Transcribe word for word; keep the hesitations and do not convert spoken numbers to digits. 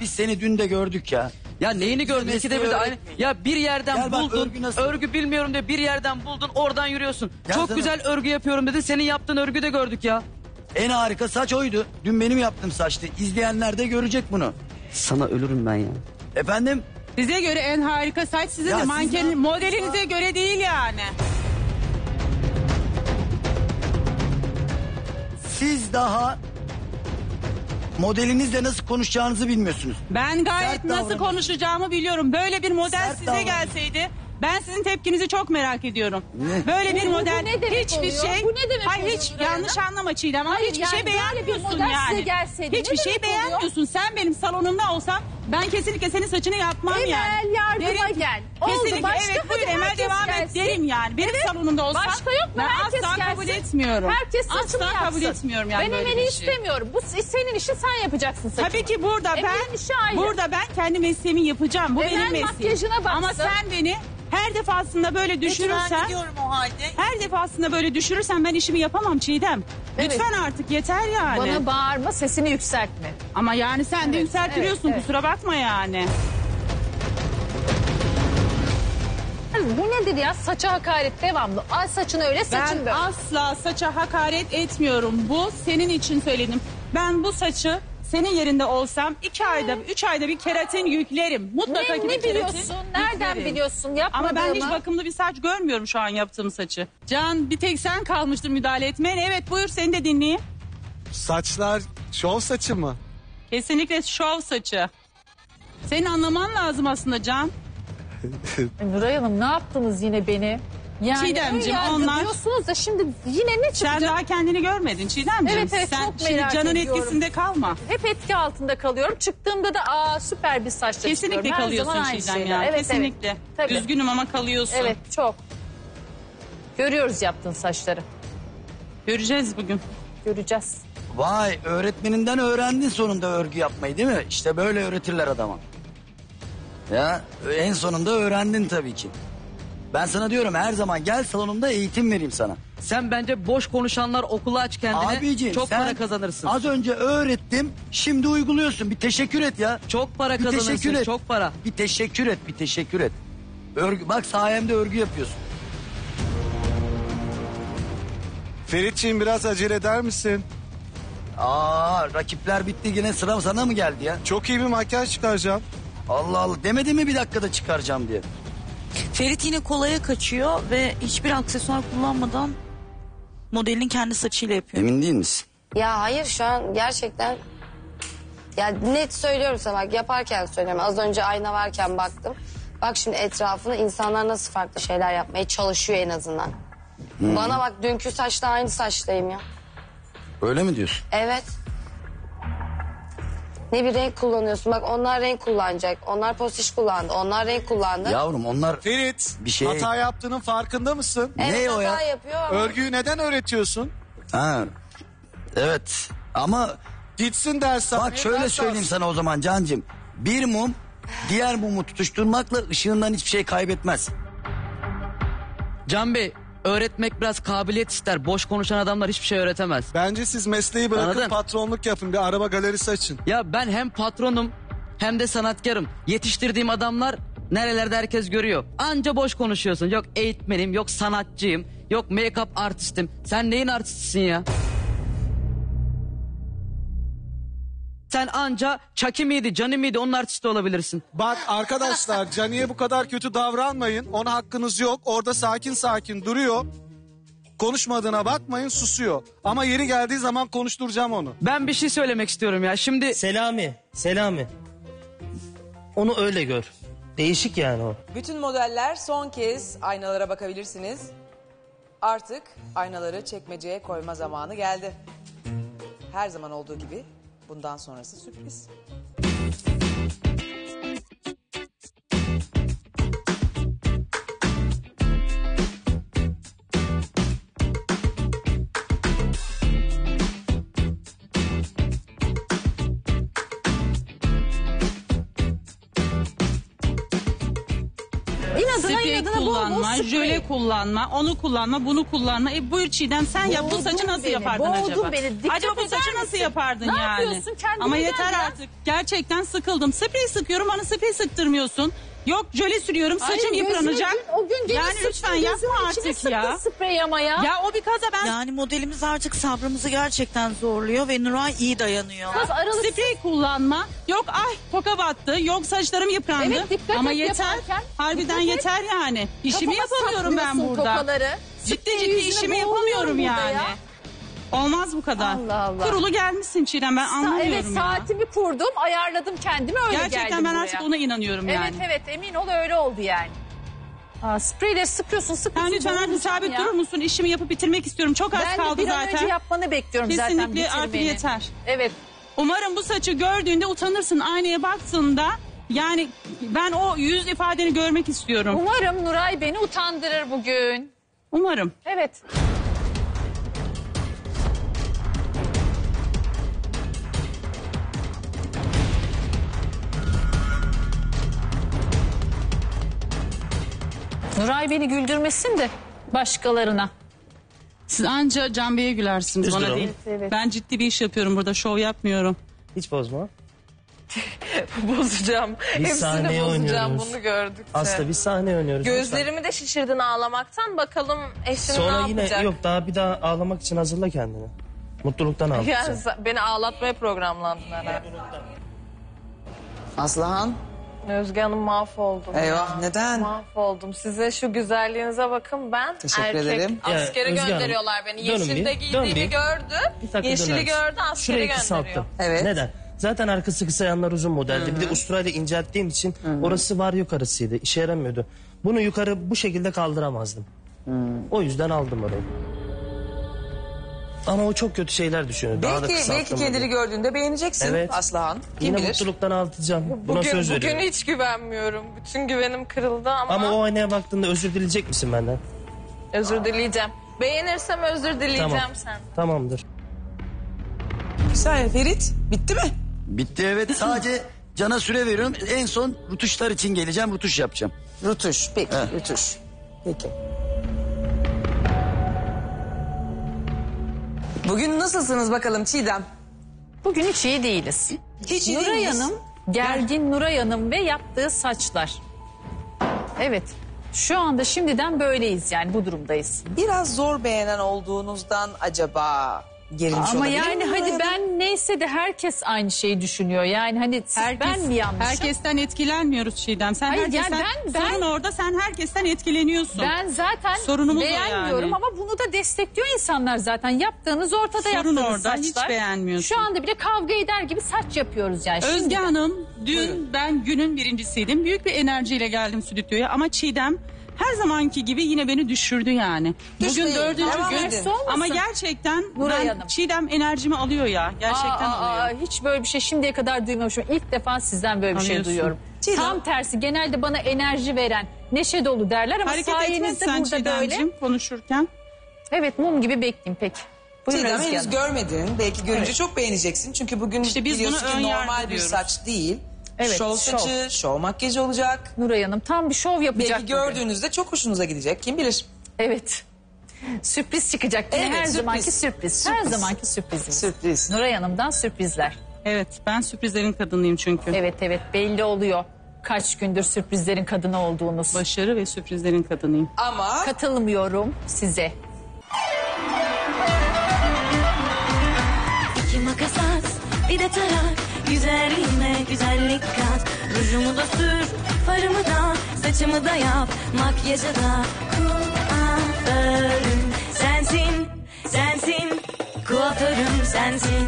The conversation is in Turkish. Biz seni dün de gördük ya. Ya neyini gördün? Eski de bir de aynı. Ya bir yerden ya buldun. Örgü, örgü bilmiyorum de bir yerden buldun, oradan yürüyorsun. Ya çok sana güzel örgü yapıyorum dedin. Senin yaptığın örgü de gördük ya. En harika saç oydu. Dün benim yaptığım saçtı. İzleyenler de görecek bunu. Sana ölürüm ben ya. Efendim? Size göre en harika saç size ya de manken size... modelinize göre değil yani. Siz daha modelinizle nasıl konuşacağınızı bilmiyorsunuz. Ben gayet sert nasıl davranış konuşacağımı biliyorum. Böyle bir model sert size davranış gelseydi ben sizin tepkinizi çok merak ediyorum. Ne? Böyle bir bu, model bu hiçbir oluyor? Şey. Bu ne demek hayır, oluyor? Hiç yanlış ya? Anlama Çiğdem. Hayır, hiçbir yani şey beğenmiyorsun yani. Gelseydi, hiçbir şey beğenmiyorsun. Oluyor? Sen benim salonumda olsam ben kesinlikle senin saçını yapmam Emel, yani. Emel yardıma derim, gel. Kesinlikle oldu, evet buyur Emel devam gelsin et derim yani. Benim evet salonumda olsam başka yok mu? Ben herkes asla gelsin kabul etmiyorum. Herkes saçını asla yapsın kabul etmiyorum yani. Ben Emel'i istemiyorum. Bu senin işin, sen yapacaksın saçını. Tabii ki burada ben burada ben kendi mesleğimi yapacağım. Bu benim mesleğim. Ama sen beni her defasında böyle düşürürsen, o halde. her defasında böyle düşürürsen ben işimi yapamam Çiğdem. Evet. Lütfen artık yeter yani. Bana bağırma, sesini yükseltme. Ama yani sen evet, de yükseltiyorsun evet, kusura evet. bakma yani. Bu nedir ya? Saça hakaret devamlı. Al saçını öyle, saçın ben böyle. Ben asla saça hakaret etmiyorum. Bu senin için söyledim. Ben bu saçı senin yerinde olsam iki hmm. ayda, üç ayda bir keratin yüklerim. Mutlaka ne, ne biliyorsun? Nereden yüklerim biliyorsun? Yapmadığımı. Ama ben hiç bakımlı bir saç görmüyorum şu an yaptığım saçı. Can, bir tek sen kalmıştın müdahale etmeye. Evet buyur, seni de dinleyeyim. Saçlar şov saçı mı? Kesinlikle şov saçı. Senin anlaman lazım aslında Can. Nuray Hanım, ne yaptınız yine beni? Yani Çiğdemciğim onlar diyorsunuz da şimdi yine ne çıkacak? Sen daha kendini görmedin Çiğdemciğim. Evet, evet, sen şimdi Can'ın ediyorum etkisinde kalma. Hep etki altında kalıyorum. Çıktığımda da aa süper bir saçla kesinlikle çıkıyorum. Kalıyorsun Çiğdem ya. Evet, kesinlikle. Evet. Üzgünüm ama kalıyorsun. Evet çok. Görüyoruz yaptığın saçları. Göreceğiz bugün. Göreceğiz. Vay, öğretmeninden öğrendin sonunda örgü yapmayı değil mi? İşte böyle öğretirler adama. Ya en sonunda öğrendin tabii ki. Ben sana diyorum her zaman gel salonumda eğitim vereyim sana. Sen bence boş konuşanlar okulu aç kendine. Abiciğim, çok para kazanırsın. Az önce öğrettim, şimdi uyguluyorsun. Bir teşekkür et ya. Çok para bir kazanırsın. Çok para. Bir teşekkür et, bir teşekkür et. Örgü, bak sayemde örgü yapıyorsun. Feritçiğim biraz acele eder misin? Aa, rakipler bitti yine, sıram sana mı geldi ya? Çok iyi bir makyaj çıkaracağım. Allah Allah, demedin mi bir dakikada çıkaracağım diye? Ferit yine kolaya kaçıyor ve hiçbir aksesuar kullanmadan modelin kendi saçıyla yapıyor. Emin değil misin? Ya hayır, şu an gerçekten ya net söylüyorum sana, bak yaparken söylüyorum. Az önce ayna varken baktım. Bak şimdi etrafına insanlar nasıl farklı şeyler yapmaya çalışıyor en azından. Hmm. Bana bak, dünkü saçla aynı saçtayım ya. Öyle mi diyorsun? Evet. Ne bir renk kullanıyorsun? Bak onlar renk kullanacak. Onlar postiş kullandı. Onlar renk kullandı. Yavrum onlar... Ferit, bir şey... hata yaptığının farkında mısın? Evet, ne o ya? Yapıyor ama... Örgüyü neden öğretiyorsun? Ha, evet ama... Gitsin dersen... Bak şöyle dersen... söyleyeyim sana o zaman Cancığım. Bir mum diğer mumu tutuşturmakla ışığından hiçbir şey kaybetmez. Can Bey... Öğretmek biraz kabiliyet ister. Boş konuşan adamlar hiçbir şey öğretemez. Bence siz mesleği bırakın, anladın? Patronluk yapın. Bir araba galerisi açın. Ya ben hem patronum hem de sanatkarım. Yetiştirdiğim adamlar nerelerde herkes görüyor. Anca boş konuşuyorsun. Yok eğitmenim, yok sanatçıyım, yok make-up artistim. Sen neyin artistisin ya? Sen anca Çaki miydi, Cani miydi onun artisti olabilirsin. Bak arkadaşlar, Cani'ye bu kadar kötü davranmayın. Ona hakkınız yok. Orada sakin sakin duruyor. Konuşmadığına bakmayın, susuyor. Ama yeri geldiği zaman konuşturacağım onu. Ben bir şey söylemek istiyorum ya şimdi. Selami, Selami. Onu öyle gör. Değişik yani o. Bütün modeller son kez aynalara bakabilirsiniz. Artık aynaları çekmeceye koyma zamanı geldi. Her zaman olduğu gibi. Bundan sonrası sürpriz. inadına Spray inadına kullanma, bol bol spray. Jöle kullanma, onu kullanma, bunu kullanma. E buyur Çiğdem sen boğdun yap. Bu saçı nasıl beni, yapardın acaba? Beni. Acaba bu saçı misin? Nasıl yapardın ne yani? Ne yapıyorsun? Kendine ama yeter ya artık. Gerçekten sıkıldım. Sprey sıkıyorum bana sprey sıktırmıyorsun. Yok jöle sürüyorum saçım ay, yıpranacak. Gün, o gün yani sıktım, lütfen yapma artık ya. Sprey ama ya. Ya o bir kaza ben. Yani modelimiz artık sabrımızı gerçekten zorluyor ve Nuray iyi dayanıyor. Biraz aralık sprey kullanma. Yok ay toka battı. Yok saçlarım yıprandı. Evet, dikkat ama et, yeter. Yaparken, harbiden yeter et. Yani. İşimi kafama yapamıyorum ben burada. Tokaları. Ciddi ciddi işimi yapamıyorum yani. Ya. Olmaz bu kadar. Allah Allah. Kurulu gelmişsin Çiğdem ben anlamıyorum. Evet saatimi kurdum ayarladım kendimi öyle gerçekten geldim gerçekten ben buraya. Artık ona inanıyorum evet, yani. Evet evet emin ol öyle oldu yani. Aa, spreyle sıkıyorsun sıkıyorsun. Yani lütfen artık sabit ya. Durur musun işimi yapıp bitirmek istiyorum çok az ben kaldı zaten. Ben bir an önce yapmanı bekliyorum kesinlikle zaten. Kesinlikle artık yeter. Evet. Umarım bu saçı gördüğünde utanırsın aynaya baktığında. Yani ben o yüz ifadeni görmek istiyorum. Umarım Nuray beni utandırır bugün. Umarım. Evet. Nuray beni güldürmesin de başkalarına. Siz anca Can Bey'e gülersiniz üzgünüm. Bana değil. Evet. Ben ciddi bir iş yapıyorum burada şov yapmıyorum. Hiç bozma. Bozacağım. Bir hepsini bozacağım bunu gördük. Aslı bir sahne oynuyoruz. Gözlerimi asla. De şişirdin ağlamaktan bakalım eşim sonra ne yapacak. Sonra yine yok daha bir daha ağlamak için hazırla kendini. Mutluluktan ağlayacaksın. Yani beni ağlatmaya programlandın herhalde. Aslıhan. Özge Hanım mahvoldum. Eyvah ya. Neden? Mahvoldum. Size şu güzelliğinize bakın ben. Teşekkür erkek ederim. Askere yani, gönderiyorlar Hanım, beni. Yeşilde giydiğini gördü. Yeşili dönersin. Gördü askere gönderiyor. Evet. Neden? Zaten arkası kısa yanlar uzun modeldi. Hı -hı. Bir de usturayla incelttiğim için Hı -hı. orası var yukarısıydı. İşe yaramıyordu. Bunu yukarı bu şekilde kaldıramazdım. Hı -hı. O yüzden aldım orayı. Ama o çok kötü şeyler düşünüyor. Belki, daha da belki kendini diye. Gördüğünde beğeneceksin evet. Aslıhan. Kim yine bilir? Mutluluktan ağlatacağım. Bugün, buna söz veriyorum. Bugün hiç güvenmiyorum. Bütün güvenim kırıldı ama... Ama o aynaya baktığında özür dileyecek misin benden? Özür aa. Dileyeceğim. Beğenirsem özür dileyeceğim tamam. Senden. Tamamdır. Güzel Ferit. Bitti mi? Bitti evet. Sadece Can'a süre veriyorum. En son rutuşlar için geleceğim. Rutuş yapacağım. Rutuş. Peki. He. Rutuş. Peki. Bugün nasılsınız bakalım Çiğdem? Bugün hiç iyi değiliz. Hiç iyi Nuray değiliz. Hanım, gergin Nuray Hanım ve yaptığı saçlar. Evet, şu anda şimdiden böyleyiz yani bu durumdayız. Biraz zor beğenen olduğunuzdan acaba gerilmiş ama olabilir. Ama yani hadi Hanım? Ben neyse de herkes aynı şeyi düşünüyor. Yani hani herkes, ben mi yanlışım? Herkesten etkilenmiyoruz Çiğdem. Sen hayır, herkesten, yani ben, ben, sorun orada sen herkesten etkileniyorsun. Ben zaten sorunumuz beğenmiyorum yani. Ama bunu da destekliyor insanlar zaten. Yaptığınız ortada sorun yaptığınız orada, saçlar. Sorun orada hiç beğenmiyorsun. Şu anda bile kavga eder gibi saç yapıyoruz yani. Özge şimdiden. Hanım dün buyurun. Ben günün birincisiydim. Büyük bir enerjiyle geldim stüdyoya ama Çiğdem... Her zamanki gibi yine beni düşürdü yani. Düşmeyin, bugün dördüncü gün ama gerçekten ben, Çiğdem enerjimi alıyor ya. Gerçekten aa, alıyor. Aa, hiç böyle bir şey şimdiye kadar duymamışım. İlk defa sizden böyle bir anlıyorsun. Şey duyuyorum. Çiğdem. Tam tersi genelde bana enerji veren neşe dolu derler ama hareket sayenizde burada Çiğdemciğim, böyle. Konuşurken. Evet mum gibi bekleyeyim peki. Buyurun Çiğdem henüz hanım. Görmedin. Belki görünce evet. Çok beğeneceksin. Çünkü bugün işte biz biliyorsun ki normal bir saç değil. Evet, şov saçı, şov makyajı olacak. Nuray Hanım tam bir şov yapacak. Belki gördüğünüzde bugün. Çok hoşunuza gidecek. Kim bilir? Evet. Sürpriz çıkacak. Evet, her sürpriz. Zamanki sürpriz. Sürpriz. Her zamanki sürprizimiz. Sürpriz. Nuray Hanım'dan sürprizler. Evet ben sürprizlerin kadınıyım çünkü. Evet evet belli oluyor. Kaç gündür sürprizlerin kadını olduğunuz. Başarı ve sürprizlerin kadınıyım. Ama... Katılmıyorum size. İki makas at, bir de tarak. Güzelliğime güzellik kat. Rujumu da sür, farımı da, saçımı da yap, makyajı da. Kuaförüm sensin, sensin. Kuaförüm sensin.